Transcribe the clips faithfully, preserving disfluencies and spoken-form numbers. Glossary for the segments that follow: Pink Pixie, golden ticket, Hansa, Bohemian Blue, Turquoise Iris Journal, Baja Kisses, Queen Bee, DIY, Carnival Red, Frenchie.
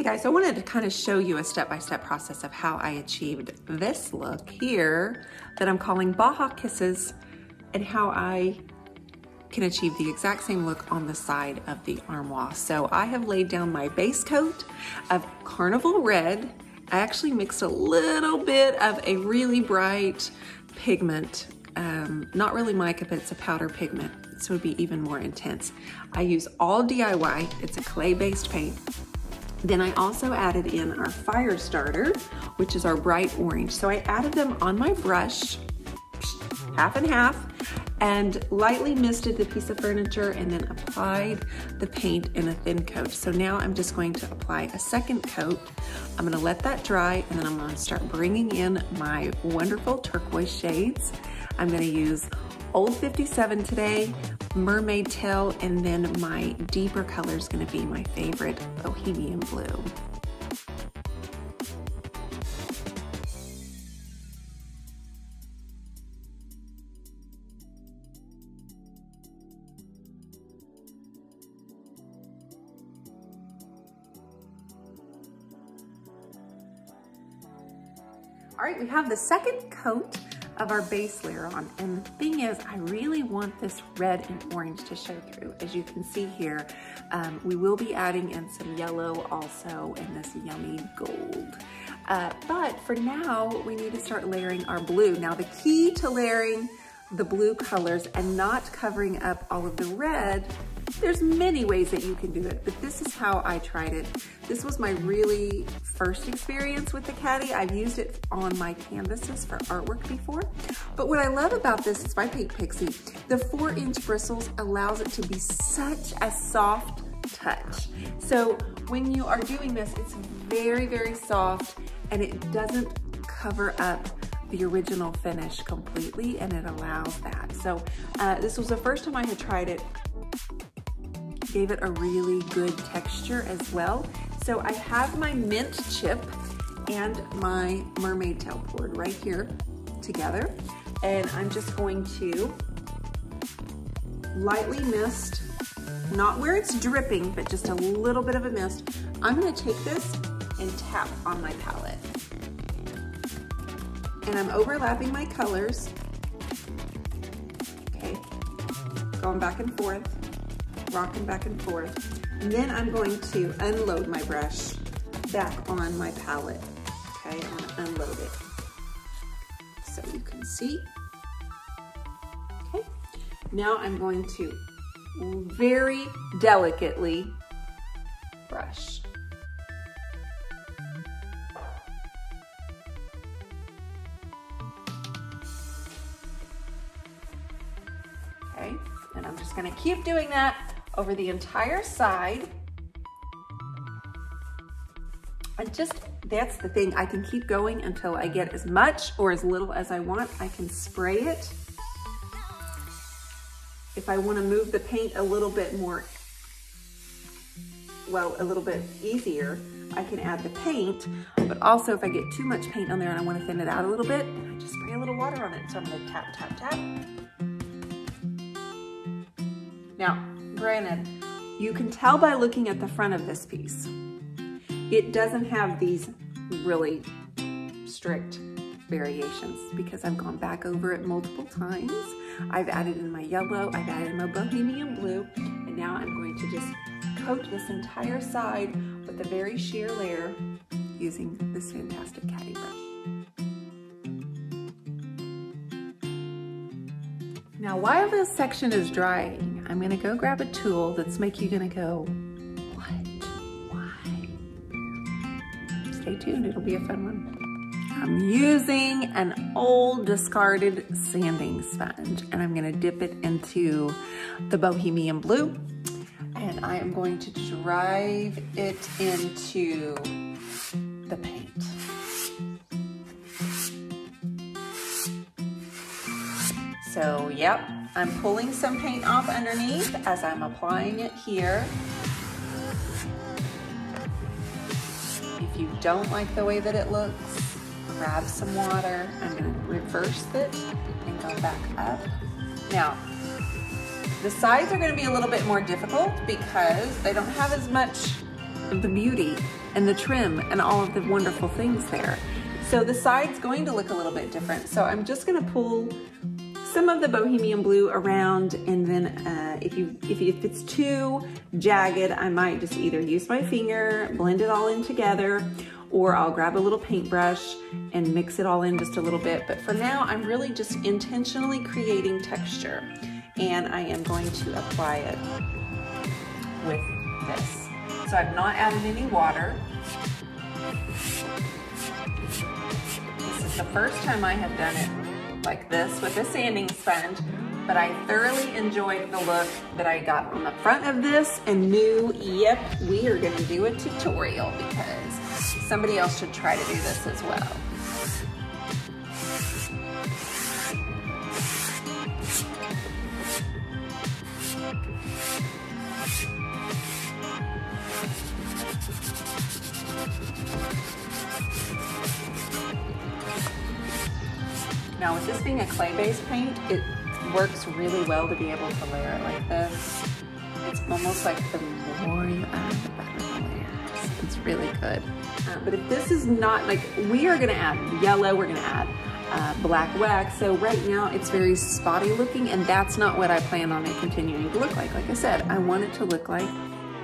Hey guys, I wanted to kind of show you a step-by-step process of how I achieved this look here that I'm calling Baja Kisses, and how I can achieve the exact same look on the side of the armoire. So I have laid down my base coat of Carnival Red. I actually mixed a little bit of a really bright pigment, um, not really mica, but it's a powder pigment, so it would be even more intense. I use all D I Y, it's a clay-based paint. Then I also added in our fire starter, which is our bright orange. So I added them on my brush, half and half, and lightly misted the piece of furniture and then applied the paint in a thin coat. So now I'm just going to apply a second coat. I'm gonna let that dry, and then I'm gonna start bringing in my wonderful turquoise shades. I'm gonna use Old fifty-seven today, Mermaid Tail, and then my deeper color is gonna be my favorite, Bohemian Blue. All right, we have the second coat of our base layer on, and the thing is, I really want this red and orange to show through. As you can see here, um, we will be adding in some yellow also, and this yummy gold. Uh, but for now, we need to start layering our blue. Now, the key to layering the blue colors and not covering up all of the red, there's many ways that you can do it, but this is how I tried it. This was my really first experience with the caddy. I've used it on my canvases for artwork before, but what I love about this is by Pink Pixie, the four inch bristles allows it to be such a soft touch. So when you are doing this, it's very, very soft, and it doesn't cover up the original finish completely, and it allows that. So uh, this was the first time I had tried it. Gave it a really good texture as well. So I have my mint chip and my mermaid tail poured right here together, and I'm just going to lightly mist, not where it's dripping, but just a little bit of a mist. I'm gonna take this and tap on my palette. And I'm overlapping my colors. Okay, going back and forth, rocking back and forth. And then I'm going to unload my brush back on my palette. Okay, I'm gonna unload it so you can see. Okay, now I'm going to very delicately brush. Okay, and I'm just gonna keep doing that over the entire side. And just, that's the thing, I can keep going until I get as much or as little as I want. I can spray it. If I wanna move the paint a little bit more, well, a little bit easier, I can add the paint, but also if I get too much paint on there and I wanna thin it out a little bit, I just spray a little water on it. So I'm gonna tap, tap, tap. Now, granted, you can tell by looking at the front of this piece, it doesn't have these really strict variations because I've gone back over it multiple times. I've added in my yellow, I've added in my Bohemian Blue, and now I'm going to just coat this entire side with a very sheer layer using this fantastic caddy brush. Now, while this section is drying, I'm gonna go grab a tool that's make you gonna go, what, why? Stay tuned, it'll be a fun one. I'm using an old discarded sanding sponge, and I'm gonna dip it into the Bohemian Blue, and I am going to drive it into the paint. So, yep. I'm pulling some paint off underneath as I'm applying it here. If you don't like the way that it looks, grab some water. I'm gonna reverse it and go back up. Now, the sides are gonna be a little bit more difficult because they don't have as much the beauty and the trim and all of the wonderful things there. So the side's going to look a little bit different. So I'm just gonna pull some of the Bohemian Blue around, and then uh, if, you, if, you, if it's too jagged, I might just either use my finger, blend it all in together, or I'll grab a little paintbrush and mix it all in just a little bit. But for now, I'm really just intentionally creating texture, and I am going to apply it with this. So I've not added any water. This is the first time I have done it like this with a sanding sponge, but I thoroughly enjoyed the look that I got on the front of this and knew, yep, we are gonna do a tutorial because somebody else should try to do this as well. Now, with this being a clay-based paint, it works really well to be able to layer it like this. It's almost like the more you add, the better the layers. It's really good. Uh, but if this is not, like, we are gonna add yellow, we're gonna add uh, black wax. So right now it's very spotty looking, and that's not what I plan on it continuing to look like. Like I said, I want it to look like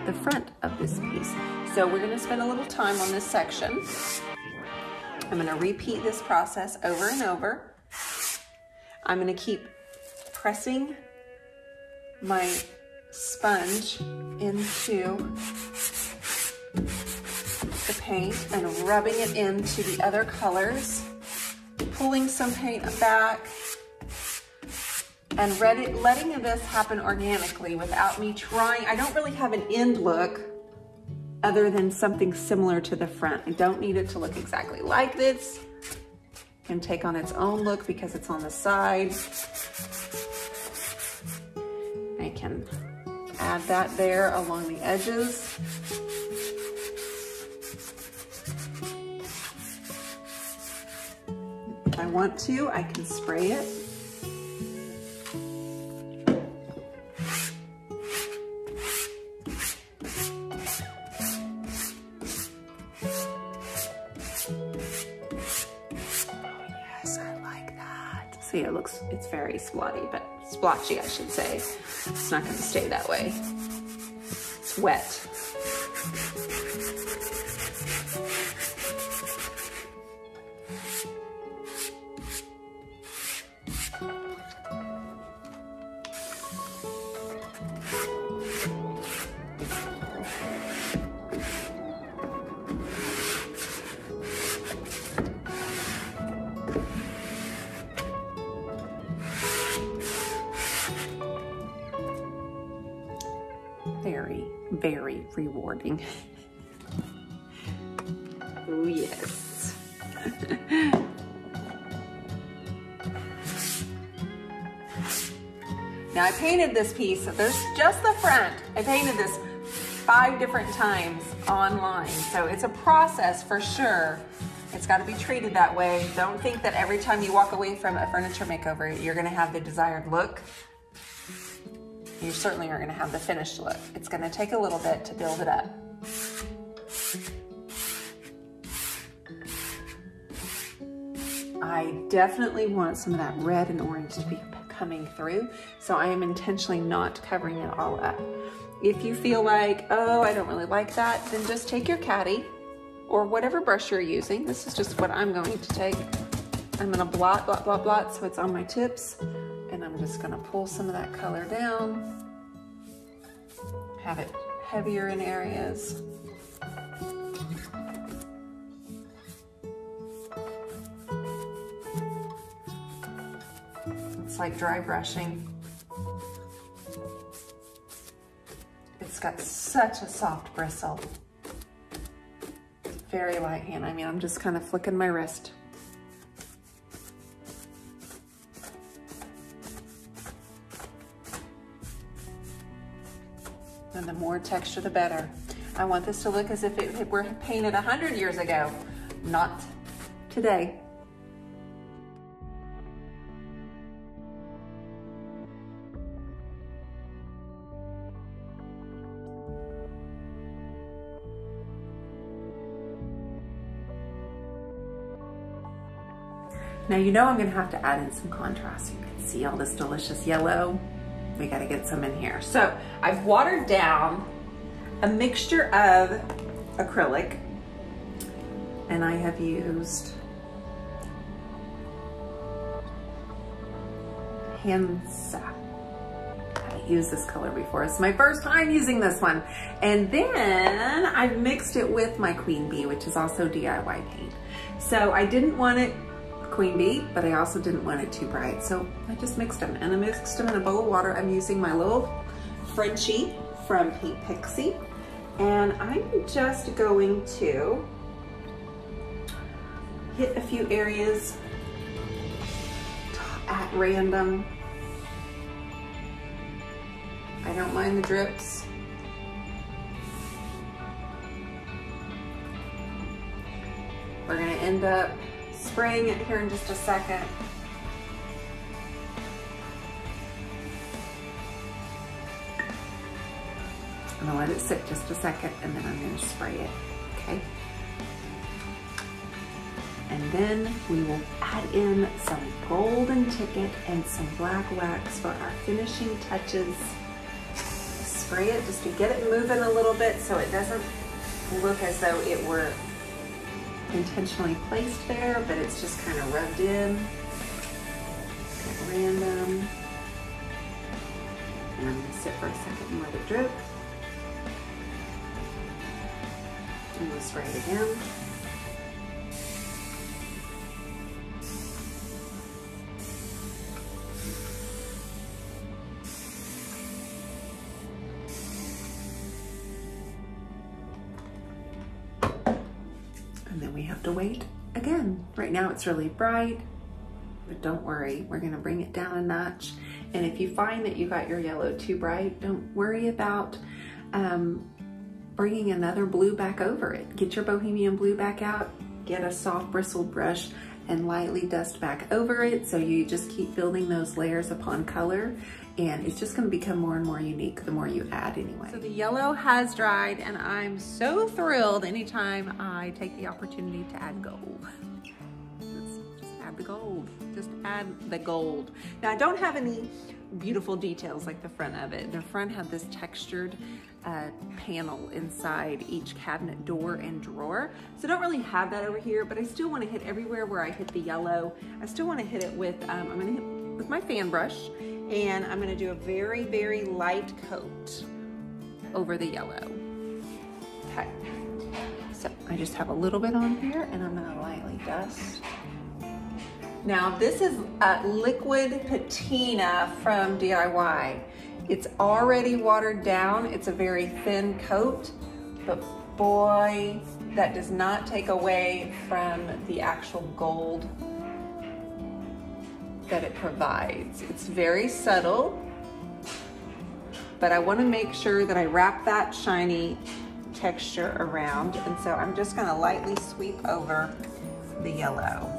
the front of this piece. So we're gonna spend a little time on this section. I'm gonna repeat this process over and over. I'm gonna keep pressing my sponge into the paint and rubbing it into the other colors, pulling some paint back, and letting this happen organically without me trying. I don't really have an end look other than something similar to the front. I don't need it to look exactly like this. It can take on its own look because it's on the side. I can add that there along the edges. If I want to, I can spray it. It looks, it's very splotty, but splotchy, I should say. It's not going to stay that way. It's wet. Very, very rewarding. Oh, yes. Now, I painted this piece. There's just the front. I painted this five different times online. So it's a process for sure. It's got to be treated that way. Don't think that every time you walk away from a furniture makeover, you're going to have the desired look. You certainly are going to have the finished look. It's going to take a little bit to build it up. I definitely want some of that red and orange to be coming through, so I am intentionally not covering it all up. If you feel like, oh, I don't really like that, then just take your caddy or whatever brush you're using. This is just what I'm going to take. I'm going to blot, blot, blot, blot, so it's on my tips. And I'm just gonna pull some of that color down, have it heavier in areas. It's like dry brushing. It's got such a soft bristle. It's very light hand. I mean, I'm just kind of flicking my wrist. And the more texture, the better. I want this to look as if it were painted a hundred years ago, not today. Now you know I'm gonna have to add in some contrast. You can see all this delicious yellow. We gotta get some in here. So I've watered down a mixture of acrylic, and I have used Hansa. I've used this color before. It's my first time using this one. And then I've mixed it with my Queen Bee, which is also D I Y paint. So I didn't want it Queen Bee, but I also didn't want it too bright. So I just mixed them, and I mixed them in a bowl of water. I'm using my little Frenchie from Pink Pixie. And I'm just going to hit a few areas at random. I don't mind the drips. We're gonna end up spraying it here in just a second. I'm gonna let it sit just a second, and then I'm gonna spray it, okay? And then we will add in some golden ticket and some black wax for our finishing touches. Spray it just to get it moving a little bit so it doesn't look as though it were intentionally placed there, but it's just kind of rubbed in at random. And I'm gonna sit for a second and let it drip. And we'll spray it again. And then we have to wait again. Right now it's really bright, but don't worry, we're gonna bring it down a notch. And if you find that you got your yellow too bright, don't worry about um, bringing another blue back over it. Get your Bohemian Blue back out, get a soft bristled brush and lightly dust back over it. So you just keep building those layers upon color, and it's just gonna become more and more unique the more you add anyway. So the yellow has dried, and I'm so thrilled anytime I take the opportunity to add gold. Just add the gold, just add the gold. Now I don't have any beautiful details like the front of it. The front had this textured uh, panel inside each cabinet door and drawer. So I don't really have that over here, but I still wanna hit everywhere where I hit the yellow. I still wanna hit it with, um, I'm gonna hit with my fan brush, and I'm gonna do a very, very light coat over the yellow. Okay, so I just have a little bit on here, and I'm gonna lightly dust. Now this is a liquid patina from D I Y. It's already watered down. It's a very thin coat, but boy, that does not take away from the actual gold that it provides. It's very subtle, but I wanna make sure that I wrap that shiny texture around. And so I'm just gonna lightly sweep over the yellow.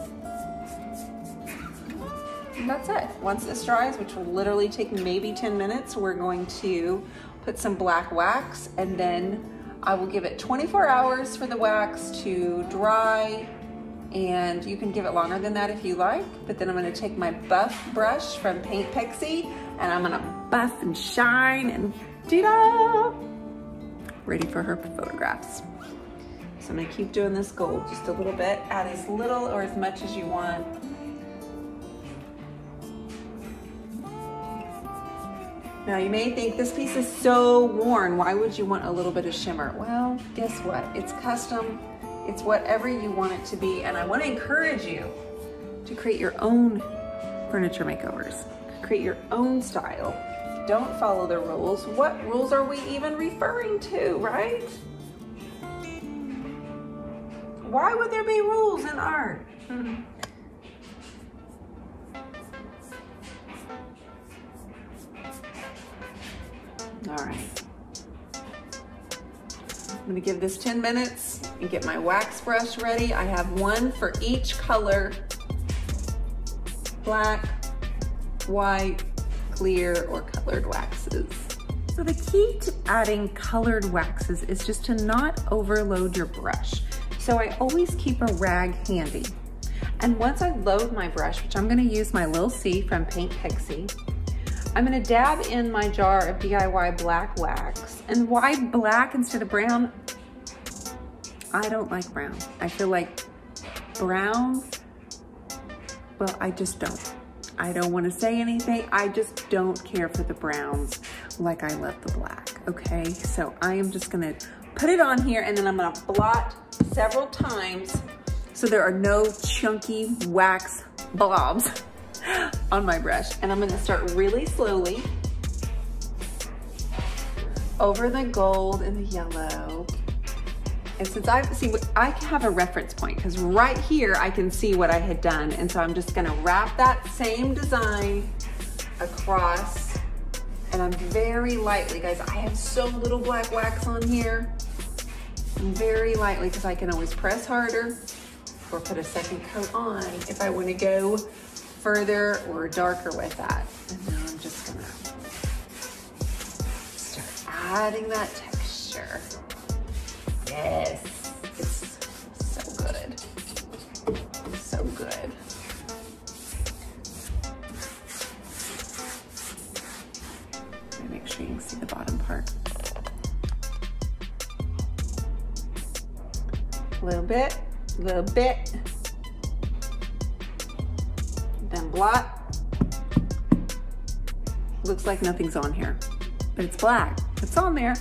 And that's it. Once this dries, which will literally take maybe ten minutes, we're going to put some black wax, and then I will give it twenty-four hours for the wax to dry, and you can give it longer than that if you like. But then I'm gonna take my buff brush from Paint Pixie, and I'm gonna buff and shine, and ta-da! Ready for her photographs. So I'm gonna keep doing this gold just a little bit. Add as little or as much as you want. Now you may think this piece is so worn, why would you want a little bit of shimmer? Well, guess what? It's custom, it's whatever you want it to be, and I wanna encourage you to create your own furniture makeovers, create your own style. Don't follow the rules. What rules are we even referring to, right? Why would there be rules in art? Mm-hmm. All right, I'm gonna give this ten minutes and get my wax brush ready. I have one for each color, black, white, clear, or colored waxes. So the key to adding colored waxes is just to not overload your brush. So I always keep a rag handy. And once I load my brush, which I'm gonna use my Lil C from Pink Pixie, I'm gonna dab in my jar of D I Y black wax. And why black instead of brown? I don't like brown. I feel like brown, well, I just don't. I don't wanna say anything. I just don't care for the browns like I love the black, okay? So I am just gonna put it on here and then I'm gonna blot several times so there are no chunky wax blobs on my brush. And I'm gonna start really slowly over the gold and the yellow. And since I, see, I have a reference point because right here I can see what I had done. And so I'm just gonna wrap that same design across and I'm very lightly, guys, I have so little black wax on here. I'm very lightly because I can always press harder or put a second coat on if I wanna go further or darker with that. And now I'm just gonna start adding that texture. Yes, it's so good, so good. Make sure you can see the bottom part. A little bit, a little bit. Then blot. Looks like nothing's on here, but it's black, it's on there.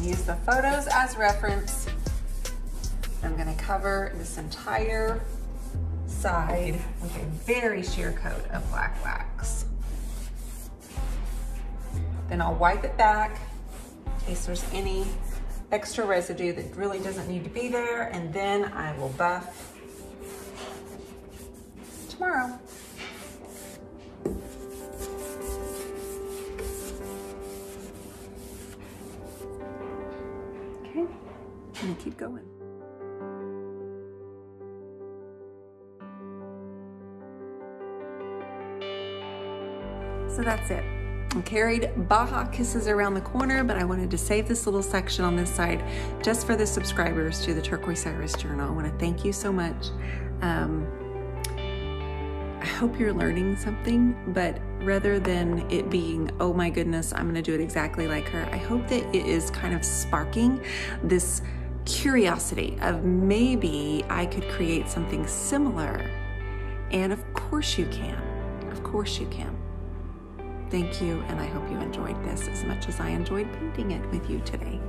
Use the photos as reference. I'm gonna cover this entire side with a very sheer coat of black wax. Then I'll wipe it back in case there's any extra residue that really doesn't need to be there, and then I will buff tomorrow. And keep going. So that's it. I carried Baja Kisses around the corner, but I wanted to save this little section on this side just for the subscribers to the Turquoise Iris Journal. I want to thank you so much. Um, I hope you're learning something, but rather than it being, oh my goodness, I'm gonna do it exactly like her, I hope that it is kind of sparking this curiosity of maybe I could create something similar. And of course you can, of course you can. Thank you, and I hope you enjoyed this as much as I enjoyed painting it with you today.